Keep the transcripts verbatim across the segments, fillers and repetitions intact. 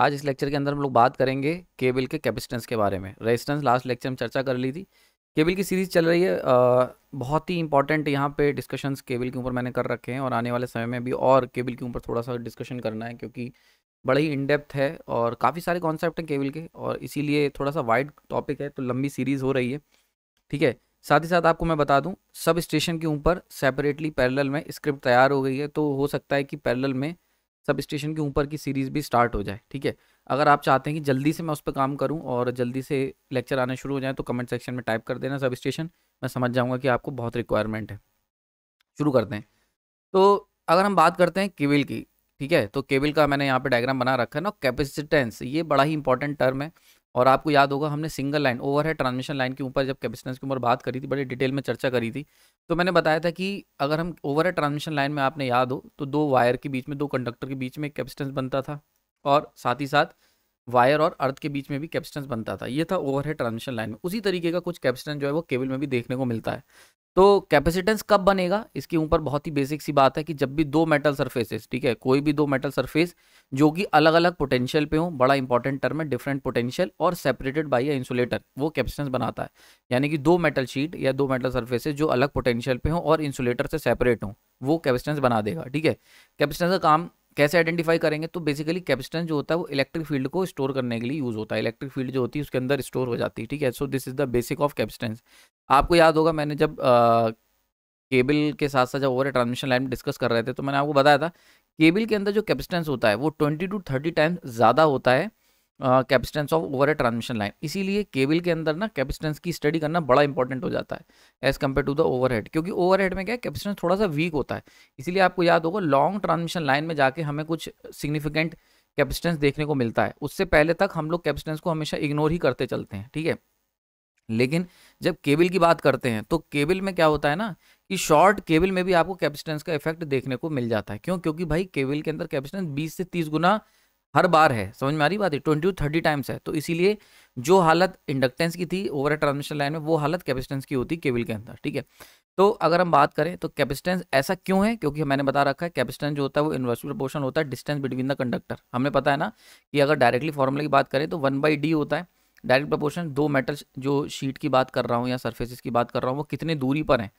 आज इस लेक्चर के अंदर हम लोग बात करेंगे केबल के कैपेसिटेंस के बारे में। रेजिस्टेंस लास्ट लेक्चर में चर्चा कर ली थी। केबल की सीरीज़ चल रही है, आ, बहुत ही इंपॉर्टेंट यहाँ पे डिस्कशंस केबल के ऊपर मैंने कर रखे हैं और आने वाले समय में भी और केबल के ऊपर थोड़ा सा डिस्कशन करना है क्योंकि बड़ा ही इन डेप्थ है और काफ़ी सारे कॉन्सेप्ट हैं केबल के और इसीलिए थोड़ा सा वाइड टॉपिक है, तो लंबी सीरीज़ हो रही है। ठीक है, साथ ही साथ आपको मैं बता दूं सब स्टेशन के ऊपर सेपरेटली पैरेलल में स्क्रिप्ट तैयार हो गई है, तो हो सकता है कि पैरेलल में सब स्टेशन के ऊपर की सीरीज़ भी स्टार्ट हो जाए। ठीक है, अगर आप चाहते हैं कि जल्दी से मैं उस पर काम करूं और जल्दी से लेक्चर आने शुरू हो जाए तो कमेंट सेक्शन में टाइप कर देना सब स्टेशन, मैं समझ जाऊँगा कि आपको बहुत रिक्वायरमेंट है। शुरू करते हैं। तो अगर हम बात करते हैं केबल की, ठीक है, तो केबल का मैंने यहाँ पर डायग्राम बना रखा है ना। कैपेसिटेंस ये बड़ा ही इंपॉर्टेंट टर्म है और आपको याद होगा हमने single line overhead transmission line के ऊपर जब कैपेसिटेंस के ऊपर बात करी थी, बड़े डिटेल में चर्चा करी थी, तो मैंने बताया था कि अगर हम ओवरहेड ट्रांसमिशन लाइन में आपने याद हो तो दो वायर के बीच में, दो कंडक्टर के बीच में कैपेसिटेंस बनता था और साथ ही साथ वायर और अर्थ के बीच में भी कैपेसिटेंस बनता था। ये था ओवरहेड ट्रांसमिशन लाइन में। उसी तरीके का कुछ कैपेसिटेंस जो है वो केबल में भी देखने को मिलता है। तो कैपेसिटेंस कब बनेगा इसके ऊपर बहुत ही बेसिक सी बात है कि जब भी दो मेटल सरफेसेस, ठीक है, कोई भी दो मेटल सरफेस जो कि अलग अलग पोटेंशियल पे हो, बड़ा इंपॉर्टेंट टर्म है, डिफरेंट पोटेंशियल और सेपरेटेड बाय अ इंसुलेटर, वो कैपेसिटेंस बनाता है। यानी कि दो मेटल शीट या दो मेटल सरफेसेस जो अलग पोटेंशियल पे हो और इंसुलेटर से सेपरेट हों, वो कैपेसिटेंस बना देगा। ठीक है, कैपेसिटेंस का काम कैसे आइडेंटिफाई करेंगे? तो बेसिकली कैपेसिटेंस जो होता है वो इलेक्ट्रिक फील्ड को स्टोर करने के लिए यूज़ होता है। इलेक्ट्रिक फील्ड जो होती है उसके अंदर स्टोर हो जाती है। ठीक है, so this is the basic of capacitance. आपको याद होगा मैंने जब केबल के साथ साथ जब ओवर ट्रांसमिशन लाइन डिस्कस कर रहे थे तो मैंने आपको बताया था केबल के अंदर जो कैपेसिटेंस होता है वो ट्वेंटी टू थर्टी टाइम्स ज़्यादा होता है capacitance of over transmission line. इसीलिए केबल के अंदर ना कैपेसिटेंस की स्टडी करना बड़ा इंपॉर्टेंट हो जाता है as compare to the overhead, क्योंकि ओवरहेड में क्या है कैपेसिटेंस थोड़ा सा वीक होता है। इसीलिए आपको याद होगा लॉन्ग ट्रांसमिशन लाइन में जाके हमें कुछ सिग्निफिकेंट कैपेसिटेंस देखने को मिलता है, उससे पहले तक हम लोग कैपेसिटेंस को हमेशा इग्नोर ही करते चलते हैं। ठीक है, लेकिन जब केबल की बात करते हैं तो केबल में क्या होता है ना कि शॉर्ट केबल में भी आपको कैपेसिटेंस का इफेक्ट देखने को मिल जाता है। क्यों? क्योंकि भाई केबल के अंदर कैपेसिटेंस बीस से तीस गुना हर बार है, समझ में आ रही बात है, ट्वेंटी टू थर्टी टाइम्स है। तो इसीलिए जो हालत इंडक्टेंस की थी ओवर ट्रांसमिशन लाइन में वो हालत कैपेसिटेंस की होती केबल के अंदर। ठीक है, तो अगर हम बात करें तो कैपेसिटेंस ऐसा क्यों है? क्योंकि मैंने बता रखा है कैपेसिटेंस जो होता है वो इन्वर्स प्रोपोर्शनल होता है डिस्टेंस बिटवीन द कंडक्टर। हमें पता है ना कि अगर डायरेक्टली फॉर्मूला की बात करें तो वन बाई डी होता है डायरेक्ट प्रोपोर्शन, दो मेटल जो शीट की बात कर रहा हूँ या सर्फेसिस की बात कर रहा हूँ वो कितनी दूरी पर हैं।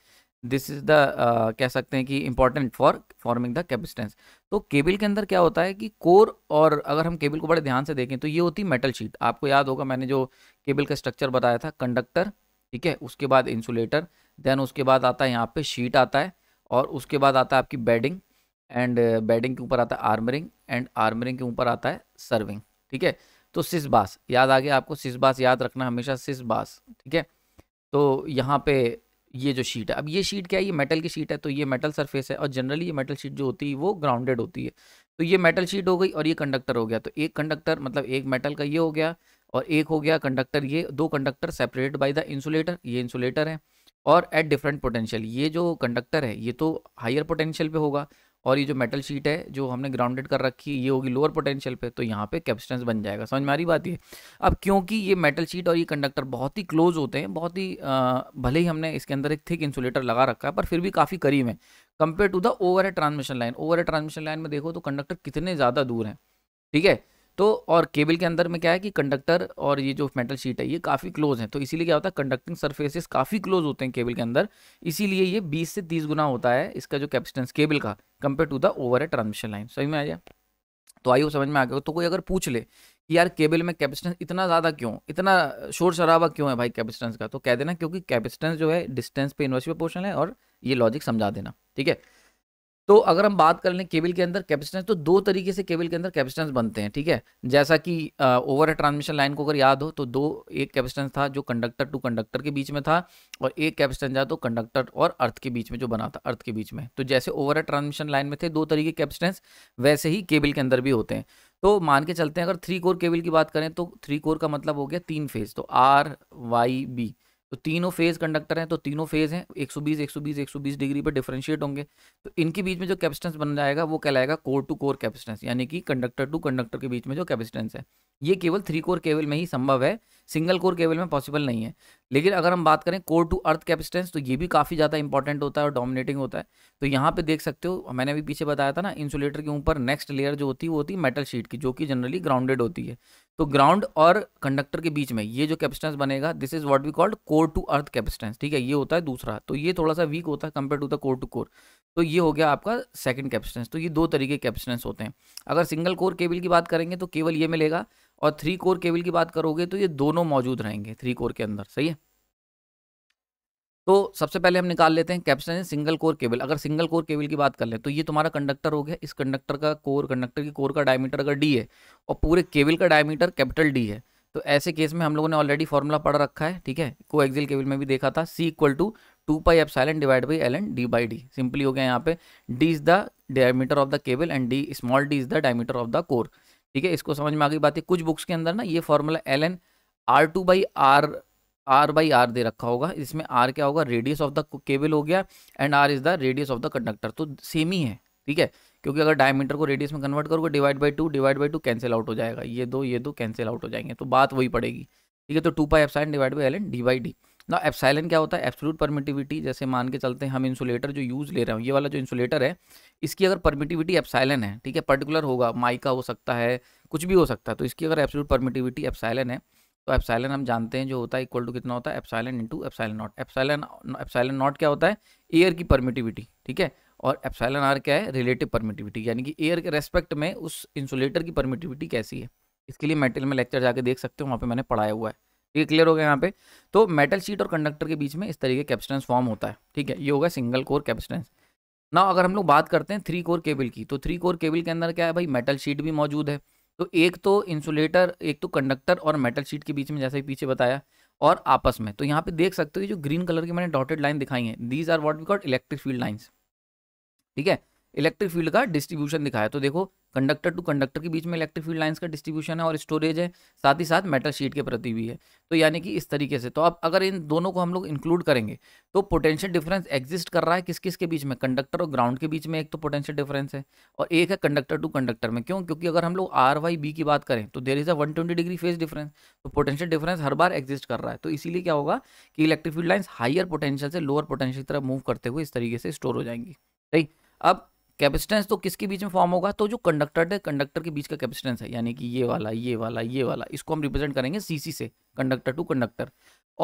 दिस इज़ द कह सकते हैं कि important for forming the capacitance. तो केबल के अंदर क्या होता है कि कोर, और अगर हम केबल को बड़े ध्यान से देखें तो ये होती मेटल शीट। आपको याद होगा मैंने जो केबल का स्ट्रक्चर बताया था, कंडक्टर, ठीक है, उसके बाद इंसुलेटर, देन उसके बाद आता है यहाँ पे शीट आता है और उसके बाद आता है आपकी बेडिंग एंड बेडिंग के ऊपर आता है आर्मरिंग एंड आर्मरिंग के ऊपर आता है सर्विंग। ठीक है, तो सिसबास याद आ गया आपको, सिसबास याद रखना हमेशा, सिसबास। ठीक है, तो यहाँ पे ये जो शीट है, अब ये शीट क्या है, ये मेटल की शीट है, तो ये मेटल सरफेस है और जनरली ये मेटल शीट जो होती है वो ग्राउंडेड होती है। तो ये मेटल शीट हो गई और ये कंडक्टर हो गया, तो एक कंडक्टर मतलब एक मेटल का ये हो गया और एक हो गया कंडक्टर, ये दो conductor separated by the insulator, ये इंसुलेटर है और एट डिफरेंट पोटेंशियल। ये जो कंडक्टर है ये तो हायर पोटेंशियल पे होगा और ये जो मेटल शीट है जो हमने ग्राउंडेड कर रखी है ये होगी लोअर पोटेंशियल पे, तो यहाँ पे कैपेसिटेंस बन जाएगा। समझ में आ रही बात ये। अब क्योंकि ये मेटल शीट और ये कंडक्टर बहुत ही क्लोज होते हैं, बहुत ही आ, भले ही हमने इसके अंदर एक थिक इंसुलेटर लगा रखा है पर फिर भी काफ़ी करीब है compare to the overhead transmission line. Overhead transmission line में देखो तो कंडक्टर कितने ज़्यादा दूर हैं। ठीक है, तो और केबल के अंदर में क्या है कि कंडक्टर और ये जो मेटल शीट है ये काफ़ी क्लोज हैं, तो इसीलिए क्या होता है कंडक्टिंग सरफेसेस काफ़ी क्लोज होते हैं केबल के अंदर, इसीलिए ये बीस से तीस गुना होता है इसका जो कैपेसिटेंस केबल का compare to the overhead transmission line. समझ में आ गया? तो आइए समझ में आ गया। तो कोई अगर पूछ ले कि यार केबल में कैपेसिटेंस इतना ज़्यादा क्यों, इतना शोर शराबा क्यों है भाई कैपेसिटेंस का, तो कह देना क्योंकि कैपेसिटेंस जो है डिस्टेंस पे इन्वर्स प्रोपोर्शनल है, और ये लॉजिक समझा देना। ठीक है, तो अगर हम बात कर लें केबल के अंदर कैपेसिटेंस, तो दो तरीके से केबल के अंदर कैपेसिटेंस बनते हैं। ठीक है, जैसा कि ओवरहेड ट्रांसमिशन लाइन को अगर याद हो तो दो, एक कैपेसिटेंस था जो कंडक्टर टू कंडक्टर के बीच में था और एक कैपेसिटेंस था तो कंडक्टर और अर्थ के बीच में जो बना था, अर्थ के बीच में। तो जैसे ओवरहेड ट्रांसमिशन लाइन में थे दो तरीके कैपेसिटेंस, वैसे ही केबल के अंदर भी होते हैं। तो मान के चलते हैं अगर थ्री कोर केबल की बात करें तो थ्री कोर का मतलब हो गया तीन फेज, तो आर वाई बी, तो तीनों फेज़ कंडक्टर हैं, तो तीनों फेज़ हैं एक सौ बीस, एक सौ बीस, एक सौ बीस डिग्री पर डिफरेंशिएट होंगे, तो इनके बीच में जो कैपेसिटेंस बन जाएगा वो कहलाएगा कोर टू कोर कैपेसिटेंस, यानी कि कंडक्टर टू कंडक्टर के बीच में जो कैपेसिटेंस है। ये केवल थ्री कोर केबल में ही संभव है, सिंगल कोर केबल में पॉसिबल नहीं है। लेकिन अगर हम बात करें कोर टू अर्थ कैपेसिटेंस, तो ये भी काफ़ी ज़्यादा इंपॉर्टेंट होता है और डोमिनेटिंग होता है। तो यहाँ पे देख सकते हो, मैंने अभी पीछे बताया था ना, इंसुलेटर के ऊपर नेक्स्ट लेयर जो होती है वो होती है मेटल शीट की, जो कि जनरली ग्राउंडेड होती है। तो ग्राउंड और कंडक्टर के बीच में ये जो कैपेसिटेंस बनेगा, this is what we called core to earth capacitance, ठीक है, ये होता है दूसरा। तो ये थोड़ा सा वीक होता है compare to the core to core. तो ये हो गया आपका सेकंड कैपेसिटेंस। तो ये दो तरीके के कैपेसिटेंस होते हैं। अगर सिंगल कोर केबल की बात करेंगे तो केवल ये मिलेगा, और थ्री कोर केबल की बात करोगे तो ये दोनों मौजूद रहेंगे थ्री कोर के अंदर, सही है। तो सबसे पहले हम निकाल लेते हैं कैपेसिटेंस सिंगल कोर केबल। अगर सिंगल कोर केबल की बात कर लें तो ये तुम्हारा कंडक्टर हो गया, इस कंडक्टर का कोर, कंडक्टर की कोर का डायमीटर अगर डी है और पूरे केबल का डायमीटर कैपिटल डी है, तो ऐसे केस में हम लोगों ने ऑलरेडी फॉर्मूला पढ़ रखा है, ठीक है, कोएक्सियल केबल में भी देखा था, C equal to two pi epsilon divide by L N D by D. Simply हो गया यहाँ पे D is the diameter of the cable and D, small d is the diameter of the core, ठीक है। इसको समझ में आ गई बात है। कुछ बुक्स के अंदर ना ये formula L N R two by R R by R दे रखा होगा, इसमें आर क्या होगा, रेडियस ऑफ द केबल हो गया and R is the radius of the conductor. तो सेम ही है, ठीक है, क्योंकि अगर डायमीटर को रेडियस में कन्वर्ट करोगे divide by two, divide by two cancel out हो जाएगा, ये दो ये दो कैंसिल आउट हो जाएंगे, तो बात वही पड़ेगी, ठीक है। तो two pi epsilon divide by L N D by D. ना एप्सिलॉन क्या होता है, एब्सोल्यूट परमिटिविटी। जैसे मान के चलते हैं हम इंसुलेटर जो यूज़ ले रहे हैं, ये वाला जो इंसुलेटर है इसकी अगर परमिटिविटी एप्सिलॉन है, ठीक है, पर्टिकुलर होगा, माइका हो सकता है, कुछ भी हो सकता है, तो इसकी अगर एब्सोल्यूट परमिटिविटी एप्सिलॉन है तो एप्सिलॉन हम जानते हैं जो होता है इक्वल टू कितना होता है, epsilon into epsilon naught. Epsilon epsilon naught क्या होता है, एयर की परमिटिविटी, ठीक है, और एप्सिलॉन आर क्या है, रिलेटिव परमिटिविटी, यानी कि एयर के रेस्पेक्ट में उस इंसुलेटर की परमिटिविटी कैसी है। इसके लिए मेटल में लेक्चर जाके देख सकते हो, वहाँ पे मैंने पढ़ाया हुआ है, ये क्लियर हो गया यहाँ पे। तो मेटल शीट और कंडक्टर के बीच में इस तरीके कैपेसिटेंस फॉर्म होता है, ठीक है, ये होगा सिंगल कोर कैपेसिटेंस। ना अगर हम लोग बात करते हैं थ्री कोर केबल की, तो थ्री कोर केबल के अंदर क्या है भाई, मेटल शीट भी मौजूद है। तो एक तो इंसुलेटर, एक तो कंडक्टर और मेटल शीट के बीच में, जैसे पीछे बताया, और आपस में। तो यहाँ पे देख सकते हो जो ग्रीन कलर की मैंने डॉटेड लाइन दिखाई है, these are what we called electric field lines, ठीक है, इलेक्ट्रिक फील्ड का डिस्ट्रीब्यूशन दिखाया। तो देखो कंडक्टर टू कंडक्टर के बीच में इलेक्ट्रिक फील्ड लाइंस का डिस्ट्रीब्यूशन है और स्टोरेज है, साथ ही साथ मेटल शीट के प्रति भी है। तो यानी कि इस तरीके से, तो अब अगर इन दोनों को हम लोग इंक्लूड करेंगे तो पोटेंशियल डिफरेंस एग्जिस्ट कर रहा है किस किस के बीच में, कंडक्टर और ग्राउंड के बीच में एक तो पोटेंशियल डिफरेंस है और एक है कंडक्टर टू कंडक्टर में। क्यों? क्योंकि अगर हम लोग आर वाई बी की बात करें तो there is a one twenty degree phase difference, तो पोटेंशियल डिफरेंस हर बार एग्जिस्ट कर रहा है। तो इसीलिए क्या होगा कि electric field lines higher potential से लोअर पोटेंशियल की तरफ मूव करते हुए इस तरीके से स्टोर हो जाएंगी, राइट। अब कैपेसिटेंस तो किसके बीच में फॉर्म होगा, तो जो कंडक्टर है, कंडक्टर के बीच का कैपेसिटेंस है, यानी कि ये वाला ये वाला ये वाला, इसको हम रिप्रेजेंट करेंगे सीसी से, कंडक्टर टू कंडक्टर।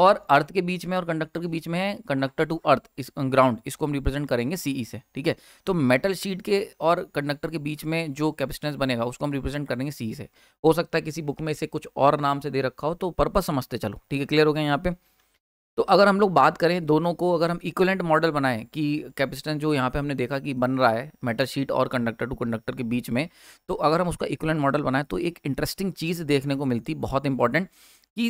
और अर्थ के बीच में और कंडक्टर के बीच में है कंडक्टर टू अर्थ, इस ग्राउंड, इसको हम रिप्रेजेंट करेंगे सीई से, ठीक है। तो मेटल शीट के और कंडक्टर के बीच में जो कैपेसिटेंस बनेगा उसको हम रिप्रेजेंट करेंगे सीई से। हो सकता है किसी बुक में इसे कुछ और नाम से दे रखा हो, तो पर्पज समझते चलो, ठीक है, क्लियर हो गया यहाँ पे। तो अगर हम लोग बात करें दोनों को, अगर हम इक्विवेलेंट मॉडल बनाएं कि कैपेसिटेंस जो यहाँ पे हमने देखा कि बन रहा है मेटल शीट और कंडक्टर टू कंडक्टर के बीच में, तो अगर हम उसका इक्विवेलेंट मॉडल बनाएं तो एक इंटरेस्टिंग चीज़ देखने को मिलती, बहुत इंपॉर्टेंट, कि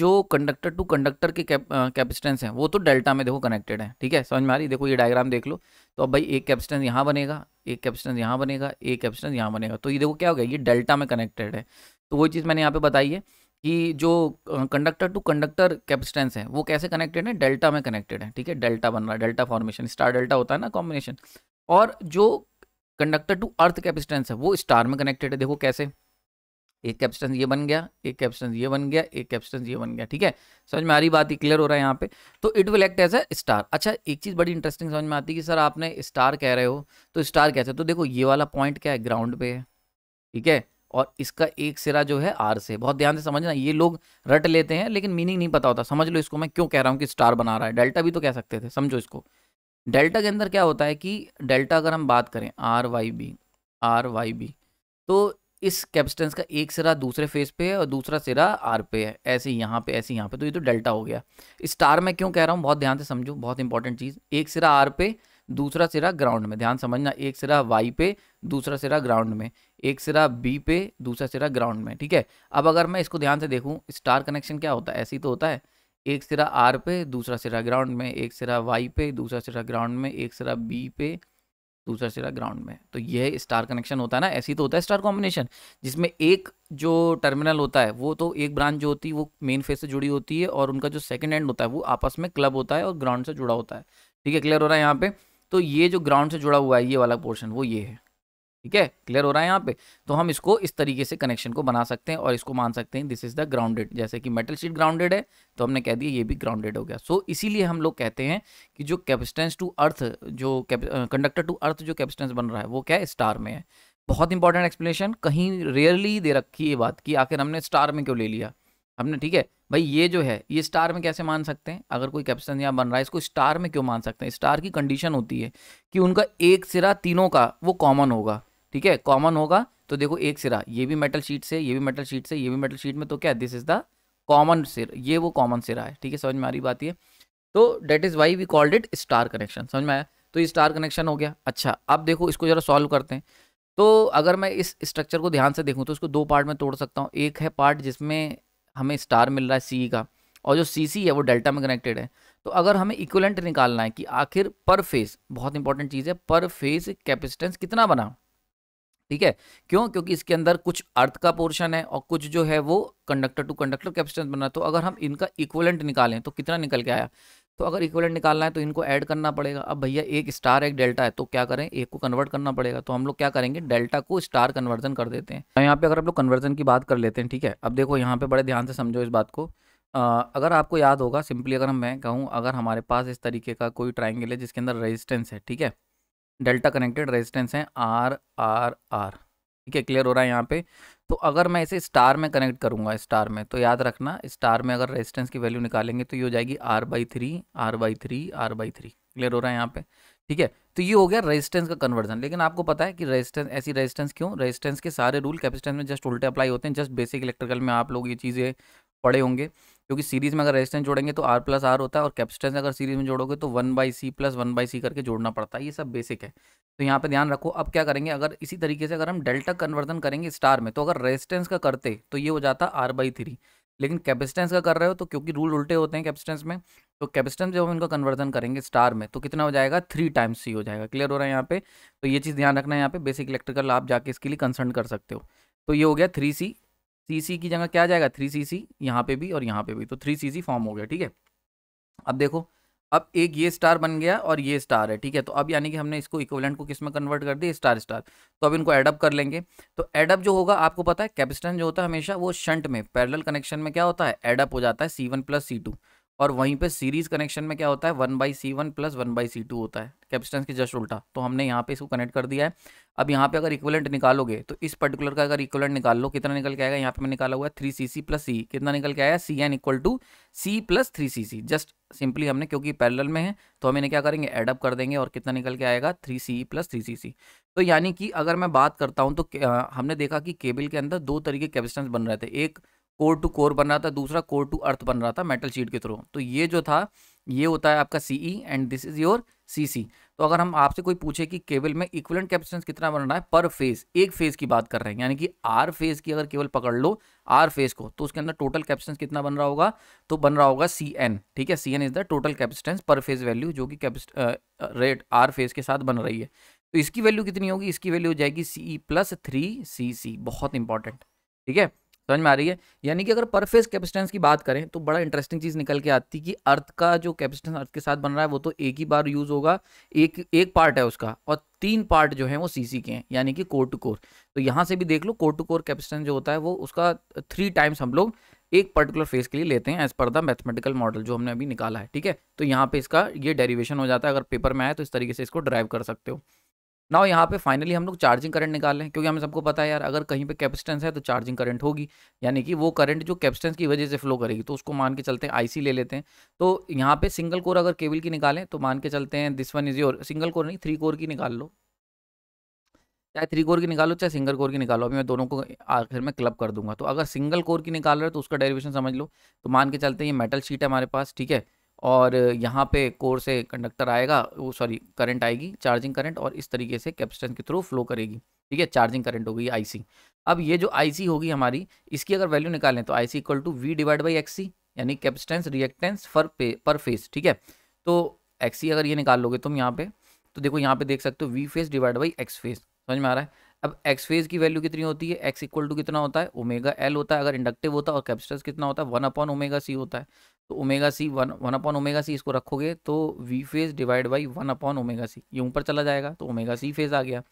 जो कंडक्टर टू कंडक्टर के कैपेसिटेंस हैं वो तो डेल्टा में देखो कनेक्टेड है, ठीक है, समझ में आ रही, देखो ये डायग्राम देख लो। तो अब भाई एक कैपेसिटेंस यहाँ बनेगा, एक कैपेसिटेंस यहाँ बनेगा, एक कैपेसिटेंस यहाँ बनेगा, तो ये देखो क्या हो गया, ये डेल्टा में कनेक्टेड है। तो वही चीज़ मैंने यहाँ पर बताई है कि जो कंडक्टर टू कंडक्टर कैपेसिटेंस है वो कैसे कनेक्टेड है, डेल्टा में कनेक्टेड है, ठीक है, डेल्टा बन रहा है, डेल्टा फॉर्मेशन, स्टार डेल्टा होता है ना कॉम्बिनेशन। और जो कंडक्टर टू अर्थ कैपेसिटेंस है वो स्टार में कनेक्टेड है, देखो कैसे, एक कैपेसिटेंस ये बन गया, एक कैपेसिटेंस ये बन गया, एक कैपेसिटेंस ये बन गया, ठीक है, समझ में आ रही बात, ही क्लियर हो रहा है यहाँ पे। तो it will act as a star. अच्छा, एक चीज़ बड़ी इंटरेस्टिंग समझ में आती है कि सर आपने स्टार कह रहे हो तो स्टार कैसे, तो देखो ये वाला पॉइंट क्या है, ग्राउंड पे है, ठीक है, और इसका एक सिरा जो है आर से, बहुत ध्यान से समझना, ये लोग रट लेते हैं लेकिन मीनिंग नहीं पता होता। समझ लो इसको मैं क्यों कह रहा हूँ कि स्टार बना रहा है, डेल्टा भी तो कह सकते थे, समझो इसको। डेल्टा के अंदर क्या होता है कि डेल्टा अगर हम बात करें R Y B, R Y B, तो इस कैपेसिटेंस का एक सिरा दूसरे फेज पे है और दूसरा सिरा आर पे है, ऐसे यहाँ पे, ऐसे यहाँ पे, तो ये तो डेल्टा हो गया। स्टार में क्यों कह रहा हूँ बहुत ध्यान से समझो, बहुत इंपॉर्टेंट चीज़, एक सिरा आर पे, दूसरा सिरा ग्राउंड में, ध्यान समझना, एक सिरा वाई पे, दूसरा सिरा ग्राउंड में, एक सिरा बी पे, दूसरा सिरा ग्राउंड में, ठीक है। अब अगर मैं इसको ध्यान से देखूं, स्टार कनेक्शन क्या होता है, ऐसे ही तो होता है, एक सिरा आर पे, दूसरा सिरा ग्राउंड में, एक सिरा वाई पे, दूसरा सिरा ग्राउंड में, एक सिरा बी पे, दूसरा सिरा ग्राउंड में, तो यह स्टार कनेक्शन होता है ना, ऐसे ही तो होता है स्टार कॉम्बिनेशन, जिसमें एक जो टर्मिनल होता है वो तो एक ब्रांच जो होती है वो मेन फेज से जुड़ी होती है और उनका जो सेकेंड एंड होता है वो आपस में क्लब होता है और ग्राउंड से जुड़ा होता है, ठीक है, क्लियर हो रहा है यहाँ पे। तो ये जो ग्राउंड से जुड़ा हुआ है ये वाला पोर्शन वो ये है, ठीक है, क्लियर हो रहा है यहाँ पे। तो हम इसको इस तरीके से कनेक्शन को बना सकते हैं और इसको मान सकते हैं दिस इज द ग्राउंडेड। जैसे कि मेटल शीट ग्राउंडेड है तो हमने कह दिया ये भी ग्राउंडेड हो गया। सो so, इसीलिए हम लोग कहते हैं कि जो कैपेसिटेंस टू अर्थ, जो कंडक्टर टू अर्थ जो कैपेसिटेंस बन रहा है वो क्या है, स्टार में है। बहुत इंपॉर्टेंट एक्सप्लेनेशन, कहीं रेयरली दे रखी ये बात कि आखिर हमने स्टार में क्यों ले लिया हमने। ठीक है भाई, ये जो है ये स्टार में कैसे मान सकते हैं, अगर कोई कैपेसिटेंस यहाँ बन रहा है इसको स्टार में क्यों मान सकते हैं। स्टार की कंडीशन होती है कि उनका एक सिरा तीनों का वो कॉमन होगा। ठीक है, कॉमन होगा तो देखो एक सिरा ये भी मेटल शीट से, ये भी मेटल शीट से, ये भी मेटल शीट में, तो क्या दिस इज द कॉमन सिर, ये वो कॉमन सिरा है। ठीक है, समझ में आ रही बात ये, तो that is why we called it star connection. समझ में आया, तो ये स्टार कनेक्शन हो गया। अच्छा अब देखो इसको जरा सॉल्व करते हैं। तो अगर मैं इस स्ट्रक्चर को ध्यान से देखूँ तो इसको दो पार्ट में तोड़ सकता हूँ। एक है पार्ट जिसमें हमें स्टार मिल रहा है सी का, और जो सी सी है वो डेल्टा में कनेक्टेड है। तो अगर हमें इक्विवेलेंट निकालना है कि आखिर पर फेज, बहुत इंपॉर्टेंट चीज़ है, पर फेज कैपेसिटेंस कितना बना। ठीक है, क्यों, क्योंकि इसके अंदर कुछ अर्थ का पोर्शन है और कुछ जो है वो कंडक्टर टू कंडक्टर कैपेसिटेंस बना। तो अगर हम इनका इक्विवेलेंट निकालें तो कितना निकल के आया। तो अगर इक्विवेलेंट निकालना है तो इनको ऐड करना पड़ेगा। अब भैया एक स्टार एक डेल्टा है तो क्या करें, एक को कन्वर्ट करना पड़ेगा। तो हम लोग क्या करेंगे, डेल्टा को स्टार कन्वर्जन कर देते हैं। तो यहाँ पे अगर आप लोग कन्वर्जन की बात कर लेते हैं, ठीक है। अब देखो यहाँ पे बड़े ध्यान से समझो इस बात को। आ, अगर आपको याद होगा, सिंपली अगर मैं कहूँ, अगर हमारे पास इस तरीके का कोई ट्राइंगल है जिसके अंदर रेजिस्टेंस है, ठीक है, डेल्टा कनेक्टेड रेजिस्टेंस है आर आर आर, ठीक है, क्लियर हो रहा है यहाँ पे। तो अगर मैं इसे स्टार में कनेक्ट करूँगा, स्टार में, तो याद रखना स्टार में अगर रेजिस्टेंस की वैल्यू निकालेंगे तो ये हो जाएगी R by three R by three R by three, clear हो रहा है यहाँ पे। ठीक है, तो ये हो गया रेजिस्टेंस का कन्वर्जन। लेकिन आपको पता है कि रेजिस्टेंस ऐसी रेजिस्टेंस क्यों, रेजिस्टेंस के सारे रूल कैपेसिटेंस में जस्ट उल्टे अप्लाई होते हैं। जस्ट बेसिक इलेक्ट्रिकल में आप लोग ये चीज़ें पढ़े होंगे, क्योंकि सीरीज़ में अगर रेजिस्टेंस जोड़ेंगे तो आर प्लस आर होता है, और कैपेसिटेंस अगर सीरीज़ में जोड़ोगे तो one by C plus one by C करके जोड़ना पड़ता है। ये सब बेसिक है, तो यहाँ पे ध्यान रखो। अब क्या करेंगे, अगर इसी तरीके से अगर हम डेल्टा कन्वर्जन करेंगे स्टार में, तो अगर रेजिस्टेंस का करते तो ये हो जाता आर बाई थ्री, लेकिन कैपेसिटेंस का कर रहे हो तो क्योंकि रूल उल्टे होते हैं कैपेसिटेंस में, तो कैपेसिटेंस जब हम इनका कन्वर्जन करेंगे स्टार में तो कितना हो जाएगा, थ्री टाइम्स सी हो जाएगा। क्लियर हो रहा है यहाँ पे, तो ये चीज़ ध्यान रखना है। यहाँ पे बेसिक इलेक्ट्रिकल आप जाके इसके लिए कंसल्ट कर सकते हो। तो ये हो गया थ्री सी, सी सी की जगह क्या आ जाएगा, थ्री सी सी, यहाँ पे भी और यहाँ पे भी, तो थ्री सी सी फॉर्म हो गया। ठीक है, अब देखो अब एक ये स्टार बन गया और ये स्टार है, ठीक है। तो अब यानी कि हमने इसको इक्विवेलेंट को किस में कन्वर्ट कर दिया, स्टार स्टार। तो अब इनको एडअप कर लेंगे, तो एडअप जो होगा आपको पता है कैपेसिटेंस जो होता है हमेशा वो शंट में पैरेलल कनेक्शन में क्या होता है, एडअप हो जाता है C one plus C two, और वहीं पे सीरीज कनेक्शन में क्या होता है, one by C one plus one by C two होता है, कैपेसिटेंस के जस्ट उल्टा। तो हमने यहाँ पे इसको कनेक्ट कर दिया है। अब यहाँ पे अगर इक्विवेलेंट निकालोगे तो इस पर्टिकुलर का अगर इक्विवेलेंट निकाल लो कितना निकल के आएगा, यहाँ पे मैं निकाला हुआ है थ्री सी सी प्लस सी, कितना निकल के आया, C N equal to C plus three C C. Just simply हमने क्योंकि पैरेलल में है तो हम इन्हें क्या करेंगे, एडअप कर देंगे, और कितना निकल के आएगा, three C plus three C C. तो यानी कि अगर मैं बात करता हूँ तो हमने देखा कि केबल के अंदर दो तरीके कैपेसिटेंस बन रहे थे, एक कोर टू कोर बन रहा था, दूसरा कोर टू अर्थ बन रहा था मेटल शीट के थ्रू। तो ये जो था ये होता है आपका CE and this is your CC. तो अगर हम आपसे कोई पूछे कि केबल में इक्विवेलेंट कैपेसिटेंस कितना बन रहा है पर फेज, एक फेज की बात कर रहे हैं, यानी कि आर फेज की अगर केवल पकड़ लो आर फेज को, तो उसके अंदर टोटल कैपेसिटेंस कितना बन रहा होगा, तो बन रहा होगा सी एन। ठीक है, C N is the total capacitance per phase value जो कि रेट आर फेज के साथ बन रही है। तो इसकी वैल्यू कितनी होगी, इसकी वैल्यू हो जाएगी CE plus three C C, बहुत इंपॉर्टेंट। ठीक है, समझ में आ रही है। यानी कि अगर पर फेज कैपेसिटेंस की बात करें तो बड़ा इंटरेस्टिंग चीज़ निकल के आती है कि अर्थ का जो कैपेसिटेंस अर्थ के साथ बन रहा है वो तो एक ही बार यूज़ होगा, एक एक पार्ट है उसका, और तीन पार्ट जो है वो सीसी के हैं, यानी कि कोर टू कोर। तो यहाँ से भी देख लो कोर टू कोर कैपेसिटेंस जो होता है वो उसका थ्री टाइम्स हम लोग एक पर्टिकुलर फेज के लिए लेते हैं as per the mathematical model जो हमने अभी निकाला है। ठीक है, तो यहाँ पर इसका ये डेरिवेशन हो जाता है, अगर पेपर में आए तो इस तरीके से इसको ड्राइव कर सकते हो। नाउ यहाँ पे फाइनली हम लोग चार्जिंग करंट निकाल लें, क्योंकि हमें सबको पता है यार अगर कहीं पे कैपेसिटेंस है तो चार्जिंग करंट होगी, यानी कि वो करंट जो कैपेसिटेंस की वजह से फ्लो करेगी, तो उसको मान के चलते हैं आईसी ले लेते हैं। तो यहाँ पे सिंगल कोर अगर केबल की निकालें तो मान के चलते हैं this one is your, single core नहीं थ्री कोर की निकाल लो, चाहे थ्री कोर की निकालो चाहे सिंगल कोर की निकालो, अभी मैं दोनों को आखिर में क्लब कर दूंगा। तो अगर सिंगल कोर की निकाल रहे हो तो उसका डेरिवेशन समझ लो, तो मान के चलते हैं ये मेटल शीट है हमारे पास, ठीक है, और यहाँ पे कोर से कंडक्टर आएगा, वो सॉरी करंट आएगी चार्जिंग करंट, और इस तरीके से कैपेसिटेंस के थ्रू फ्लो करेगी। ठीक है, चार्जिंग करंट होगी आईसी। अब ये जो आईसी होगी हमारी, इसकी अगर वैल्यू निकालें तो IC equal to V divide by XC, यानी capacitance reactance per per phase. ठीक है, तो एक्सी अगर ये निकाल लोगे तुम यहाँ पे, तो देखो यहाँ पे देख सकते हो V phase divide by X phase, समझ में आ रहा है। अब एक्स फेज की वैल्यू कितनी होती है, एक्स इक्वल टू कितना होता है, ओमेगा एल होता है अगर इंडक्टिव होता है, और कैपेसिटेंस कितना होता है, वन अपॉन ओमेगा सी होता है। तो omega C one one upon omega C इसको रखोगे तो V phase divide by one upon omega C, ये ऊपर चला जाएगा तो ओमेगा सी फेज आ गया।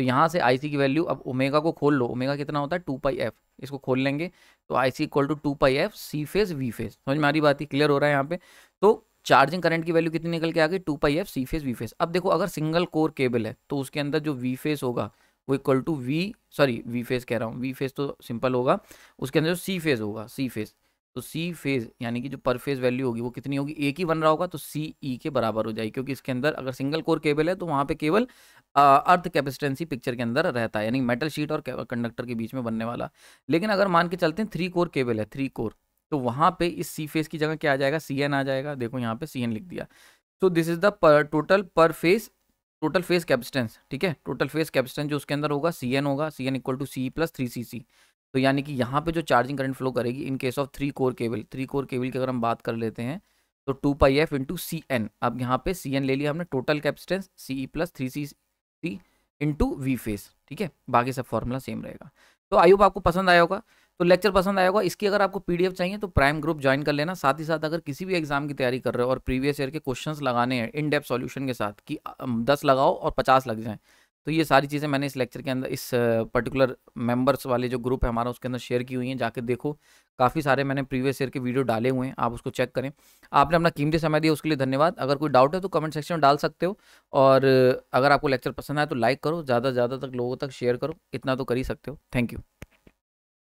तो यहाँ से आई सी की वैल्यू, अब ओमेगा को खोल लो, ओमेगा कितना होता है टू पाई एफ, इसको खोल लेंगे तो I C equal to two pi F C phase V phase. समझ में आ रही बात ही, क्लियर हो रहा है यहाँ पे। तो चार्जिंग करंट की वैल्यू कितनी निकल के आ गई two pi F C phase V phase. अब देखो अगर सिंगल कोर केबल है तो उसके अंदर जो वी फेज होगा वो equal to V sorry V phase कह रहा हूँ, वी फेज तो सिंपल होगा, उसके अंदर जो सी फेज होगा सी फेज, तो सी फेज यानी कि जो पर फेज वैल्यू होगी वो कितनी होगी, एक ही बन रहा होगा तो सी ई के बराबर हो जाएगी, क्योंकि इसके अंदर अगर सिंगल कोर केबल है तो वहाँ पे केवल अर्थ कैपेसिटेंसी पिक्चर के अंदर रहता है, यानी मेटल शीट और कंडक्टर के बीच में बनने वाला। लेकिन अगर मान के चलते हैं थ्री कोर केबल है, थ्री कोर, तो वहाँ पे इस सी फेज की जगह क्या आ जाएगा, सी एन आ जाएगा। देखो यहाँ पे सी एन लिख दिया। तो this is the total per phase, total phase capacitance, ठीक है, टोटल फेज कैपेसिटेंस जो उसके अंदर होगा सी एन होगा, C N equal to C plus three C C. तो यानी कि यहाँ पे जो चार्जिंग करंट फ्लो करेगी in case of three core cable, three core cable की अगर हम बात कर लेते हैं तो two pi F into C N. अब यहाँ पे सी एन ले लिया हमने, total capacitance C E plus three C C into V phase, ठीक है, बाकी सब फॉर्मूला सेम रहेगा। तो आई होप आपको पसंद आया होगा, तो लेक्चर पसंद आया होगा। इसकी अगर आपको पीडीएफ चाहिए तो प्राइम ग्रुप ज्वाइन कर लेना। साथ ही साथ अगर किसी भी एग्जाम की तैयारी कर रहे हो और प्रीवियस ईयर के क्वेश्चंस लगाने हैं इन डेप्थ सॉल्यूशन के साथ कि दस लगाओ और पचास लग जाएं, तो ये सारी चीज़ें मैंने इस लेक्चर के अंदर इस पर्टिकुलर मेंबर्स वाले जो ग्रुप है हमारा उसके अंदर शेयर की हुई हैं। जाके देखो, काफ़ी सारे मैंने प्रीवियस ईयर के वीडियो डाले हुए हैं, आप उसको चेक करें। आपने अपना कीमती समय दिया उसके लिए धन्यवाद। अगर कोई डाउट है तो कमेंट सेक्शन में डाल सकते हो, और अगर आपको लेक्चर पसंद आए तो लाइक करो, ज़्यादा से ज़्यादा तक लोगों तक शेयर करो, इतना तो कर ही सकते हो। Thank you.